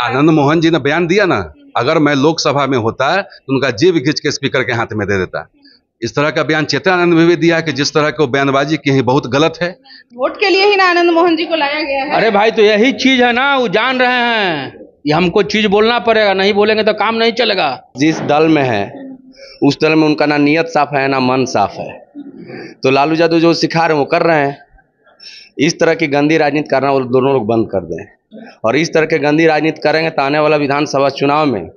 आनंद मोहन जी ने बयान दिया ना, अगर मैं लोकसभा में होता तो उनका जीभ खींच के स्पीकर के हाथ में दे देता। इस तरह का बयान चेतन आनंद ने भी दिया कि जिस तरह को बयानबाजी की है बहुत गलत है। वोट के लिए ही ना आनंद मोहन जी को लाया गया है। अरे भाई तो यही चीज है ना, वो जान रहे हैं ये हमको चीज बोलना पड़ेगा, नहीं बोलेंगे तो काम नहीं चलेगा। जिस दल में है उस दल में उनका ना नियत साफ है ना मन साफ है। तो लालू यादव जो सिखा रहे हैं वो कर रहे हैं। इस तरह की गंदी राजनीति करना वो दोनों लोग बंद कर दें, और इस तरह के गंदी राजनीति करेंगे तो आने वाला विधानसभा चुनाव में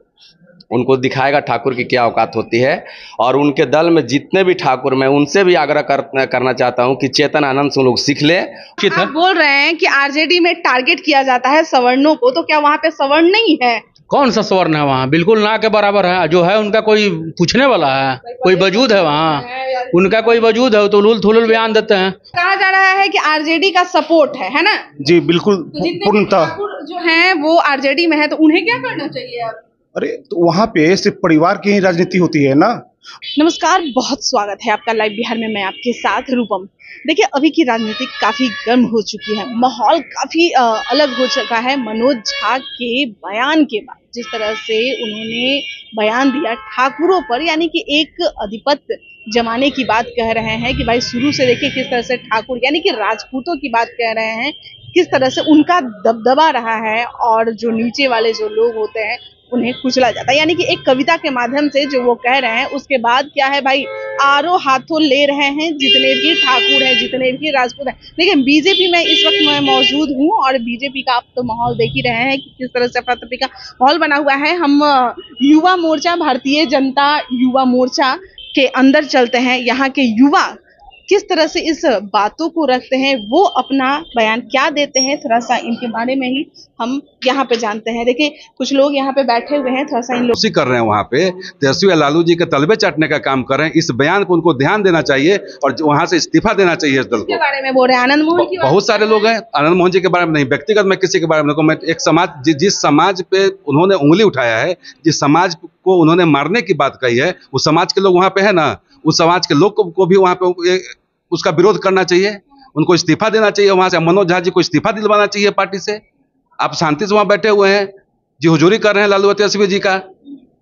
उनको दिखाएगा ठाकुर की क्या औकात होती है। और उनके दल में जितने भी ठाकुर, मैं उनसे भी आग्रह करना चाहता हूं कि चेतन आनंद से लोग सीख ले। आप बोल रहे हैं कि आरजेडी में टारगेट किया जाता है सवर्णों को, तो क्या वहां पे सवर्ण नहीं है? कौन सा सवर्ण है वहाँ? बिल्कुल ना के बराबर है। जो है उनका कोई पूछने वाला है? कोई वजूद है वहाँ? उनका कोई वजूद है? तो लूल थुलूल बयान देते हैं। कहा जा रहा है कि आरजेडी का सपोर्ट है ना? जी बिल्कुल, पूर्णतः जो है वो आरजेडी में है, तो उन्हें क्या करना चाहिए? अरे तो वहाँ पे सिर्फ परिवार की ही राजनीति होती है ना। नमस्कार, बहुत स्वागत है आपका लाइव बिहार में, मैं आपके साथ रूपम। देखिए अभी की राजनीति काफ़ी गर्म हो चुकी है, माहौल काफ़ी अलग हो चुका है मनोज झा के बयान के बाद। जिस तरह से उन्होंने बयान दिया ठाकुरों पर, यानी कि एक अधिपत्य जमाने की बात कह रहे हैं कि भाई शुरू से देखिए किस तरह से ठाकुर यानी कि राजपूतों की बात कह रहे हैं, किस तरह से उनका दबदबा रहा है और जो नीचे वाले जो लोग होते हैं उन्हें कुचला जाता है। यानी कि एक कविता के माध्यम से जो वो कह रहे हैं, उसके बाद क्या है भाई आरो हाथों ले रहे हैं जितने भी ठाकुर हैं, जितने भी राजपूत हैं। लेकिन बीजेपी में इस वक्त मैं मौजूद हूँ और बीजेपी का आप तो माहौल देख ही रहे हैं कि किस तरह से अफरातफरी का माहौल बना हुआ है। हम युवा मोर्चा, भारतीय जनता युवा मोर्चा के अंदर चलते हैं, यहाँ के युवा किस तरह से इस बातों को रखते हैं, वो अपना बयान क्या देते हैं, थोड़ा सा इनके बारे में ही हम यहाँ पे जानते हैं। देखिए कुछ लोग यहाँ पे बैठे हुए हैं, थोड़ा सा इन लोग कर रहे हैं वहाँ पे तेजस्वी लालू जी के तलबे चाटने का काम कर रहे हैं। इस बयान को उनको ध्यान देना चाहिए और वहाँ से इस्तीफा देना चाहिए। इस दल के बारे में बोल रहे हैं आनंद मोहन जी, बहुत सारे लोग हैं आनंद मोहन जी के बारे में, नहीं व्यक्तिगत मैं किसी के बारे में, मैं एक समाज, जिस समाज पे उन्होंने उंगली उठाया है, जिस समाज को उन्होंने मारने की बात कही है, उस समाज के लोग वहाँ पे है ना, उस समाज के लोग को भी वहाँ पे उसका विरोध करना चाहिए, उनको इस्तीफा देना चाहिए वहाँ से। मनोज झा जी को इस्तीफा दिलवाना चाहिए पार्टी से। आप शांति से वहाँ बैठे हुए हैं, जी हुजूरी कर रहे हैं लालू यादव जी का।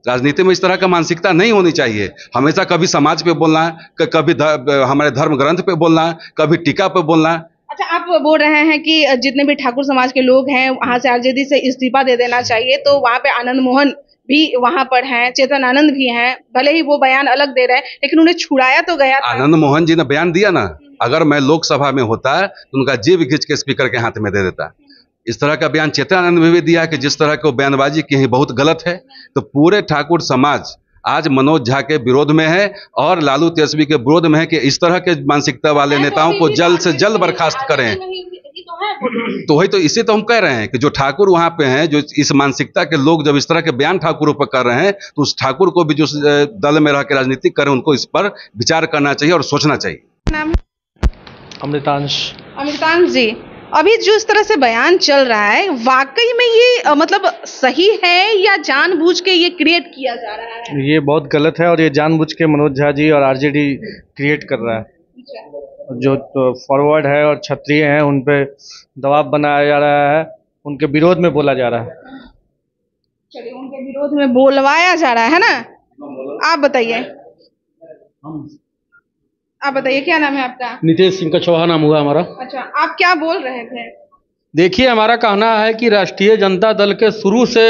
राजनीति में इस तरह का मानसिकता नहीं होनी चाहिए। हमेशा कभी समाज पे बोलना, कभी हमारे धर्म ग्रंथ पे बोलना, कभी टीका पे बोलना। अच्छा, आप बोल रहे हैं कि जितने भी ठाकुर समाज के लोग हैं वहाँ से आरजेडी से इस्तीफा दे देना चाहिए, तो वहाँ पे आनंद मोहन भी वहाँ पर हैं, चेतन आनंद भी हैं, भले ही वो बयान अलग दे रहे हैं, लेकिन उन्हें छुड़ाया तो गया। आनंद मोहन जी ने बयान दिया ना, अगर मैं लोकसभा में होता तो उनका जीभ खींच के स्पीकर के हाथ में दे देता। इस तरह का बयान चेतन आनंद ने भी दिया कि जिस तरह को बयानबाजी की है बहुत गलत है। तो पूरे ठाकुर समाज आज मनोज झा के विरोध में है और लालू तेजस्वी के विरोध में है कि इस तरह के मानसिकता वाले नेताओं को जल्द से जल्द बर्खास्त करें। तो वही तो, इसे तो हम कह रहे हैं कि जो ठाकुर वहाँ पे हैं, जो इस मानसिकता के लोग जब इस तरह के बयान ठाकुरों पर कर रहे हैं, तो उस ठाकुर को भी जो दल में रह के राजनीति करें उनको इस पर विचार करना चाहिए और सोचना चाहिए। अमृतांश जी, अभी जो इस तरह से बयान चल रहा है, वाकई में ये मतलब सही है या जानबूझ के ये क्रिएट किया जा रहा है? ये बहुत गलत है और ये जानबूझ के मनोज झा जी और आरजेडी क्रिएट कर रहा है। जो तो फॉरवर्ड है और क्षत्रिय हैं उन पे दबाव बनाया जा रहा है, उनके विरोध में बोला जा रहा है। चलिए, उनके विरोध में बोलवाया जा रहा है ना। आप बताइए, क्या नाम है आपका? नितेश सिंह कुशवाहा नाम हुआ हमारा। अच्छा, आप क्या बोल रहे थे? देखिए हमारा कहना है कि राष्ट्रीय जनता दल के शुरू से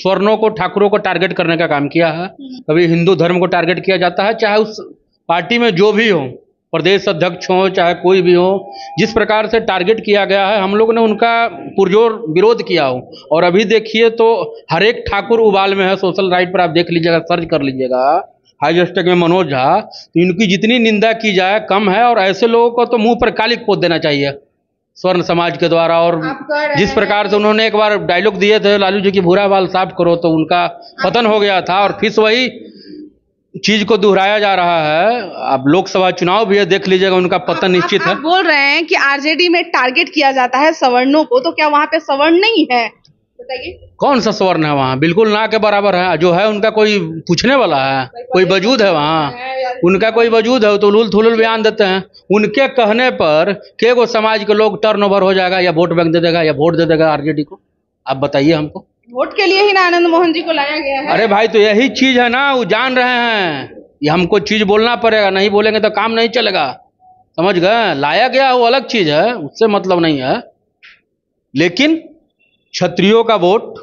स्वर्णों को, ठाकुरों को टारगेट करने का काम किया है। कभी हिंदू धर्म को टारगेट किया जाता है, चाहे उस पार्टी में जो भी हो, प्रदेश अध्यक्ष हो चाहे कोई भी हो, जिस प्रकार से टारगेट किया गया है हम लोग ने उनका पुरजोर विरोध किया हो। और अभी देखिए तो हर एक ठाकुर उबाल में है। सोशल राइट पर आप देख लीजिएगा, सर्च कर लीजिएगा हाईटेक में मनोज झा, तो इनकी जितनी निंदा की जाए कम है। और ऐसे लोगों को तो मुंह पर काली पोत देना चाहिए स्वर्ण समाज के द्वारा। और जिस प्रकार से उन्होंने एक बार डायलॉग दिए थे लालू जी की, भूरा बाल साफ करो, तो उनका पतन हो गया था। और फिर वही चीज को दोहराया जा रहा है। अब लोकसभा चुनाव भी है, देख लीजिएगा, उनका पतन निश्चित है। बोल रहे हैं कि आरजेडी में टारगेट किया जाता है सवर्णों को, तो क्या वहाँ पे सवर्ण नहीं है? बताइए, कौन सा सवर्ण है वहाँ? बिल्कुल ना के बराबर है। जो है उनका कोई पूछने वाला है? कोई वजूद है वहाँ? उनका कोई वजूद है? तो लूल थुलूल बयान देते हैं। उनके कहने पर के वो समाज के लोग टर्न ओवर हो जाएगा, या वोट बैंक दे देगा, या वोट दे देगा आरजेडी को। आप बताइए हमको। वोट के लिए ही ना आनंद मोहन जी को लाया गया है। अरे भाई तो यही चीज है ना, वो जान रहे हैं ये हमको चीज बोलना पड़ेगा, नहीं बोलेंगे तो काम नहीं चलेगा, समझ गए। लाया गया वो अलग चीज है, उससे मतलब नहीं है, लेकिन क्षत्रियों का वोट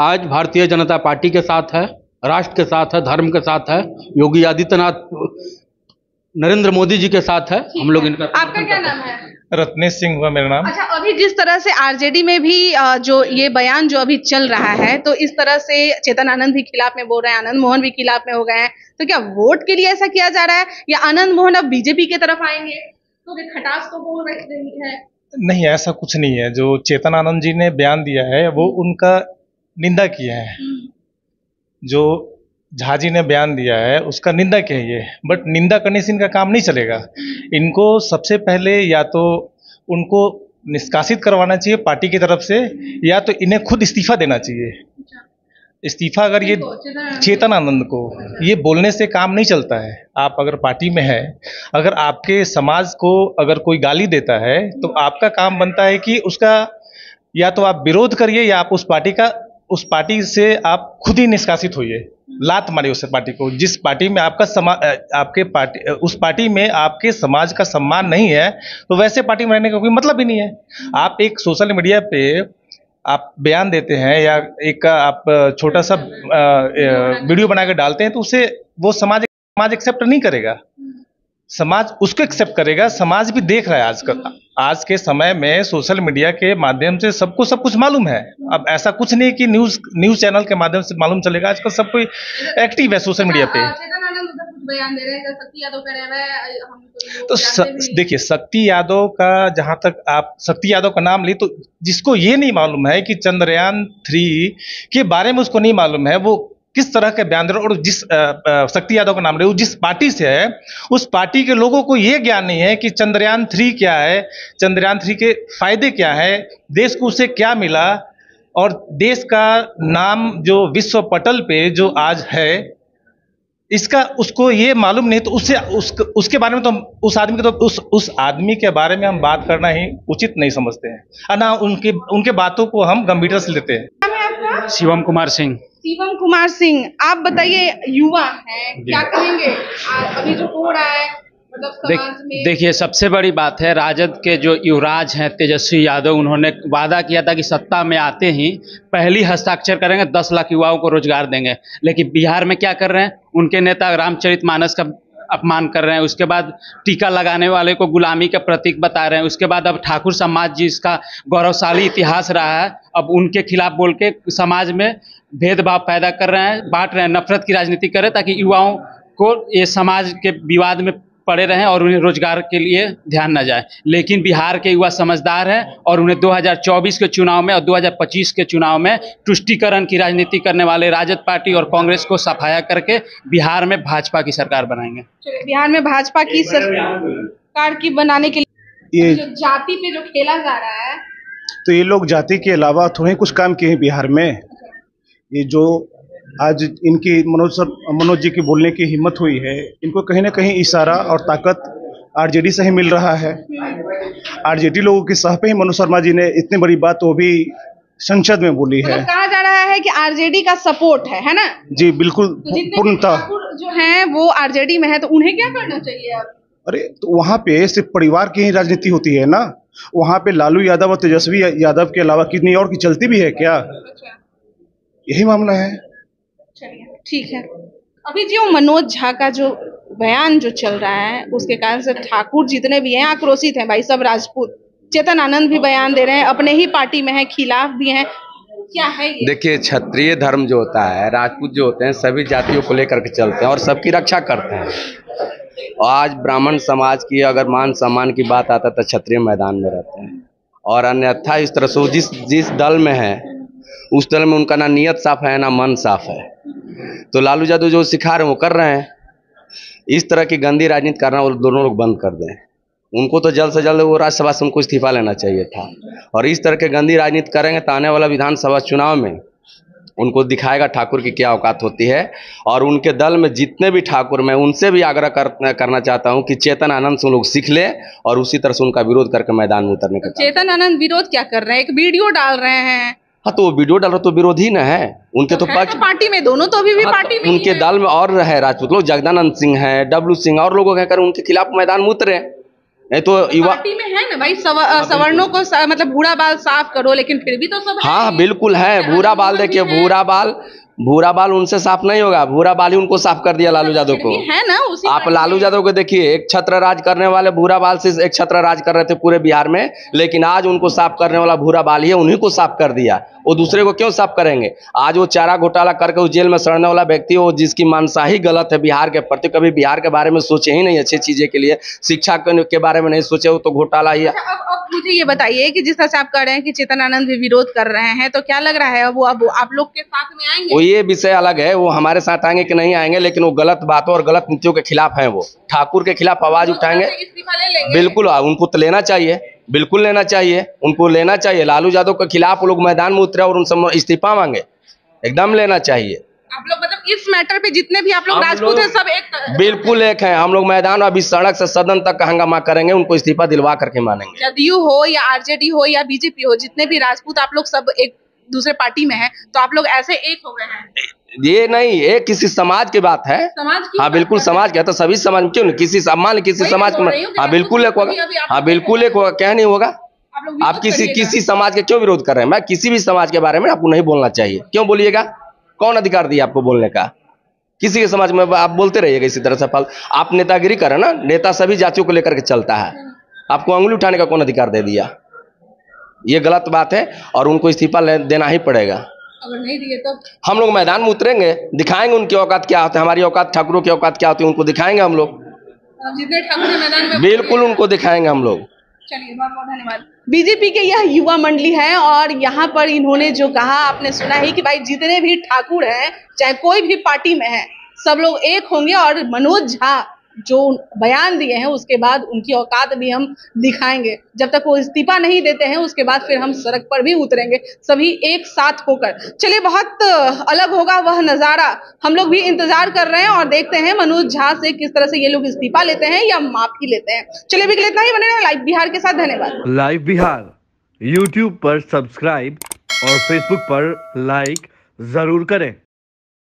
आज भारतीय जनता पार्टी के साथ है, राष्ट्र के साथ है, धर्म के साथ है, योगी आदित्यनाथ नरेंद्र मोदी जी के साथ है, हम लोग इनका। आपका क्या नाम है? रतनेश सिंह हुआ मेरा नाम। अच्छा, अभी जिस तरह से आरजेडी में भी जो ये बयान जो अभी चल रहा है, तो इस तरह से चेतन आनंद भी खिलाफ में बोल रहे हैं, आनंद मोहन भी खिलाफ में हो गए हैं, तो क्या वोट के लिए ऐसा किया जा रहा है या आनंद मोहन अब बीजेपी की तरफ आएंगे तो वे खटास को बोल रहे हैं? नहीं, ऐसा कुछ नहीं है। जो चेतन आनंद जी ने बयान दिया है वो उनका निंदा किया है, जो झा जी ने बयान दिया है उसका निंदा कहिए, बट निंदा करने से इनका काम नहीं चलेगा। इनको सबसे पहले या तो उनको निष्कासित करवाना चाहिए पार्टी की तरफ से, या तो इन्हें खुद इस्तीफा देना चाहिए। इस्तीफा अगर ये चेतन आनंद को ये बोलने से काम नहीं चलता है। आप अगर पार्टी में है, अगर आपके समाज को अगर कोई गाली देता है तो आपका काम बनता है कि उसका या तो आप विरोध करिए या आप उस पार्टी से आप खुद ही निष्कासित होइए, लात मारी उस पार्टी को जिस पार्टी में आपका उस पार्टी में आपके समाज का सम्मान नहीं है, तो वैसे पार्टी में रहने का कोई मतलब ही नहीं है। आप एक सोशल मीडिया पे आप बयान देते हैं या एक आप छोटा सा वीडियो बना के डालते हैं, तो उसे वो समाज एक्सेप्ट नहीं करेगा, समाज उसको एक्सेप्ट करेगा। समाज भी देख रहा है आजकल, आज के समय में सोशल मीडिया के माध्यम से सबको सब कुछ मालूम है। अब ऐसा कुछ नहीं कि न्यूज़ चैनल के माध्यम से मालूम चलेगा, आजकल सब कोई एक्टिव है सोशल मीडिया पे। बयान दे रहे हैं शक्ति यादव कह रहे हैं, तो देखिए शक्ति यादव का, जहां तक आप शक्ति यादव का नाम ली, तो जिसको ये नहीं मालूम है कि चंद्रयान 3 के बारे में उसको नहीं मालूम है वो किस तरह के बयान दे रहे, और जिस शक्ति यादव का नाम ले, जिस पार्टी से है उस पार्टी के लोगों को ये ज्ञान नहीं है कि चंद्रयान 3 क्या है, चंद्रयान 3 के फायदे क्या है, देश को उससे क्या मिला, और देश का नाम जो विश्व पटल पे जो आज है इसका उसको ये मालूम नहीं, तो उससे उसके बारे में तो उस आदमी के बारे में हम बात करना ही उचित नहीं समझते हैं ना, उनके बातों को हम गंभीरता से लेते हैं। शिवम कुमार सिंह। शिवम कुमार सिंह, आप बताइए, युवा हैं, क्या कहेंगे अभी जो हो रहा है? मतलब देखिए, सबसे बड़ी बात है राजद के जो युवराज हैं तेजस्वी यादव, उन्होंने वादा किया था कि सत्ता में आते ही पहली हस्ताक्षर करेंगे 10 लाख युवाओं को रोजगार देंगे, लेकिन बिहार में क्या कर रहे हैं, उनके नेता रामचरितमानस का अपमान कर रहे हैं, उसके बाद टीका लगाने वाले को गुलामी का प्रतीक बता रहे हैं, उसके बाद अब ठाकुर समाज जिसका गौरवशाली इतिहास रहा है अब उनके खिलाफ बोल के समाज में भेदभाव पैदा कर रहे हैं, बांट रहे हैं, नफरत की राजनीति कर रहे हैं ताकि युवाओं को ये समाज के विवाद में पड़े रहें और उन्हें रोजगार के लिए ध्यान न जाए। लेकिन बिहार के युवा समझदार हैं और उन्हें 2024 के चुनाव में और 2025 के चुनाव में तुष्टिकरण की राजनीति करने वाले राजद पार्टी और कांग्रेस को सफाया करके बिहार में भाजपा की सरकार बनाएंगे। बिहार में भाजपा की सरकार की बनाने के लिए जो जाति पे जो खेला जा रहा है, तो ये लोग जाति के अलावा थोड़े कुछ काम किए हैं बिहार में। ये जो आज इनकी मनोज जी की बोलने की हिम्मत हुई है, इनको कहीं ना कहीं इशारा और ताकत आरजेडी से ही मिल रहा है। आरजेडी लोगों के साथ पे ही मनोज शर्मा जी ने इतनी बड़ी बात वो भी संसद में बोली है। कहा जा रहा है कि आरजेडी का सपोर्ट है ना? जी बिल्कुल, पूर्णता जो है वो आरजेडी में है, तो उन्हें क्या करना चाहिए? अरे तो वहाँ पे सिर्फ परिवार की ही राजनीति होती है ना, वहाँ पे लालू यादव और तेजस्वी यादव के अलावा कितनी और की चलती भी है क्या? यही मामला है। ठीक है, अभी जो मनोज झा का जो बयान जो चल रहा है उसके कारण से ठाकुर जितने भी हैं आक्रोशित हैं, भाई सब राजपूत। चेतन आनंद भी बयान दे रहे हैं, अपने ही पार्टी में है, खिलाफ भी हैं, क्या है ये? देखिए, क्षत्रिय धर्म जो होता है, राजपूत जो होते हैं, सभी जातियों को लेकर के चलते हैं और सबकी रक्षा करते हैं। आज ब्राह्मण समाज की अगर मान सम्मान की बात आता है तो क्षत्रिय मैदान में रहते हैं, और अन्यथा इस तरह से जिस दल में है उस दल में उनका ना नीयत साफ है ना मन साफ है। तो लालू यादव जो सिखा रहे हैं वो कर रहे हैं, इस तरह की गंदी राजनीति करना वो दोनों लोग बंद कर दें। उनको तो जल्द से जल्द वो राज्यसभा से उनको इस्तीफा लेना चाहिए था, और इस तरह के गंदी राजनीति करेंगे तो आने वाला विधानसभा चुनाव में उनको दिखाएगा ठाकुर की क्या औकात होती है। और उनके दल में जितने भी ठाकुर, मैं उनसे भी आग्रह करना चाहता हूं कि चेतन आनंद से लोग सीख ले और उसी तरह से उनका विरोध करके मैदान में उतरने का। चेतन आनंद विरोध क्या कर रहे हैं, एक वीडियो डाल रहे हैं हाँ तो वो वीडियो डाल रहा तो विरोधी न है उनके तो पार्टी में दोनों तो अभी भी पार्टी में उनके दाल में और है राजपूत लोग, जगदानंद सिंह है, डब्लू सिंह और लोग कहकर उनके खिलाफ मैदान में उतरे। नहीं तो युवा पार्टी में है ना भाई, सवर्णों को मतलब भूरा बाल साफ करो, लेकिन फिर भी तो सब हाँ बिल्कुल है। भूरा बाल देखिए, भूरा बाल उनसे साफ नहीं होगा, भूरा बाल ही उनको साफ कर दिया लालू यादव को, है ना। आप लालू यादव को देखिए, एक छत्र राज करने वाले भूरा बाल से एक छत्र राज कर रहे थे पूरे बिहार में, लेकिन आज उनको साफ करने वाला भूरा बाल ही है, उन्हीं को साफ कर दिया। वो दूसरे को क्यों साफ करेंगे? आज वो चारा घोटाला करके उस जेल में सड़ने वाला व्यक्ति हो जिसकी मानसाही गलत है बिहार के प्रति, कभी बिहार के बारे में सोचे ही नहीं, अच्छी चीजें के लिए शिक्षा के बारे में नहीं सोचे, वो तो घोटाला ही है। मुझे ये बताइए कि जिस तरह से आप कह रहे हैं कि चेतन आनंद भी विरोध कर रहे हैं, तो क्या लग रहा है वो अब आप लोग के साथ में आएंगे? वो ये विषय अलग है, वो हमारे साथ आएंगे कि नहीं आएंगे, लेकिन वो गलत बातों और गलत नीतियों के खिलाफ हैं। वो ठाकुर के खिलाफ आवाज उठाएंगे, बिल्कुल उनको तो लेना चाहिए, बिल्कुल लेना चाहिए, उनको लेना चाहिए। लालू यादव के खिलाफ वो लोग मैदान में उतरे और उनसे इस्तीफा मांगे, एकदम लेना चाहिए। आप लोग मतलब इस मैटर पे जितने भी आप लोग राजपूत हैं सब एक, बिल्कुल एक हैं हम लोग। मैदान अभी सड़क से सदन तक हंगामा करेंगे, उनको इस्तीफा दिलवा करके मानेंगे। जदयू हो या आरजेडी हो या बीजेपी हो, जितने भी राजपूत आप लोग सब एक दूसरे पार्टी में हैं, तो आप लोग ऐसे एक हो गए हैं। ये नहीं, एक किसी समाज की बात है, समाज की, हाँ बिल्कुल समाज कहता, सभी समाज क्यों नहीं, किसी सम्मान किसी समाज को, हाँ बिल्कुल एक होगा, हाँ बिल्कुल एक होगा, क्या नहीं होगा। आप किसी समाज के क्यों विरोध कर रहे हैं? मैं किसी भी समाज के बारे में आपको नहीं बोलना चाहिए, क्यों बोलिएगा? कौन अधिकार दिया आपको बोलने का? किसी के समाज में आप बोलते रहिएगा इसी तरह से। फल आप नेतागिरी करें ना, नेता सभी जातियों को लेकर के चलता है, आपको अंगुली उठाने का कौन अधिकार दे दिया? ये गलत बात है और उनको इस्तीफा देना ही पड़ेगा। अगर नहीं दिए तो हम लोग मैदान में उतरेंगे, दिखाएंगे उनकी औकात क्या होती है, हमारी औकात ठाकुरों की औकात क्या होती है, उनको दिखाएंगे हम लोग, जितने ठाकुर मैदान में बिल्कुल उनको दिखाएंगे हम लोग। चलिए बहुत बहुत धन्यवाद। बीजेपी के यह युवा मंडली है और यहाँ पर इन्होंने जो कहा आपने सुना ही कि भाई जितने भी ठाकुर हैं चाहे कोई भी पार्टी में है सब लोग एक होंगे, और मनोज झा जो बयान दिए हैं उसके बाद उनकी औकात भी हम दिखाएंगे। जब तक वो इस्तीफा नहीं देते हैं उसके बाद फिर हम सड़क पर भी उतरेंगे सभी एक साथ होकर। चलिए बहुत अलग होगा वह नज़ारा, हम लोग भी इंतजार कर रहे हैं और देखते हैं मनोज झा से किस तरह से ये लोग इस्तीफा लेते हैं या माफी लेते हैं। चलिए भी इतना ही, बने रहिए लाइव बिहार के साथ। धन्यवाद। लाइव बिहार यूट्यूब पर सब्सक्राइब और फेसबुक पर लाइक जरूर करें।